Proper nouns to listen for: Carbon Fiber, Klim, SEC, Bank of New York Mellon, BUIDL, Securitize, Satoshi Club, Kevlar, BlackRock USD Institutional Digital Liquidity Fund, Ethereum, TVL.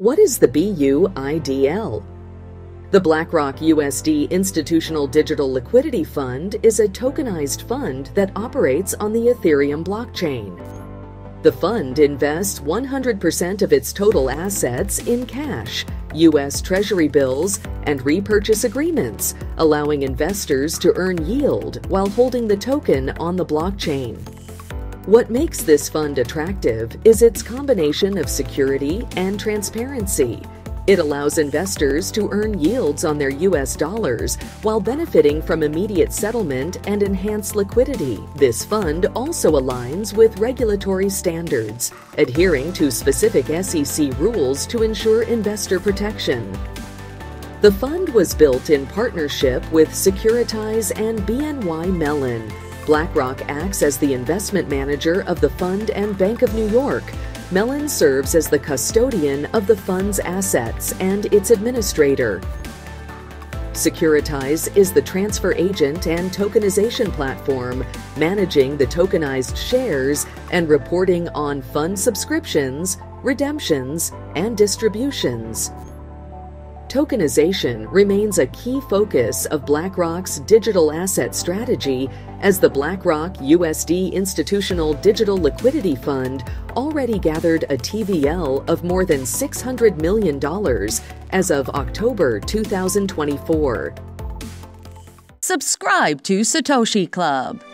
What is the BUIDL? The BlackRock USD Institutional Digital Liquidity Fund is a tokenized fund that operates on the Ethereum blockchain. The fund invests 100% of its total assets in cash, U.S. Treasury bills, and repurchase agreements, allowing investors to earn yield while holding the token on the blockchain. What makes this fund attractive is its combination of security and transparency. It allows investors to earn yields on their U.S. dollars while benefiting from immediate settlement and enhanced liquidity. This fund also aligns with regulatory standards, adhering to specific SEC rules to ensure investor protection. The fund was built in partnership with Securitize and BNY Mellon. BlackRock acts as the investment manager of the fund and Bank of New York. Mellon serves as the custodian of the fund's assets and its administrator. Securitize is the transfer agent and tokenization platform, managing the tokenized shares and reporting on fund subscriptions, redemptions, and distributions. Tokenization remains a key focus of BlackRock's digital asset strategy, as the BlackRock USD Institutional Digital Liquidity Fund already gathered a TVL of more than $600 million as of October 2024. Subscribe to Satoshi Club.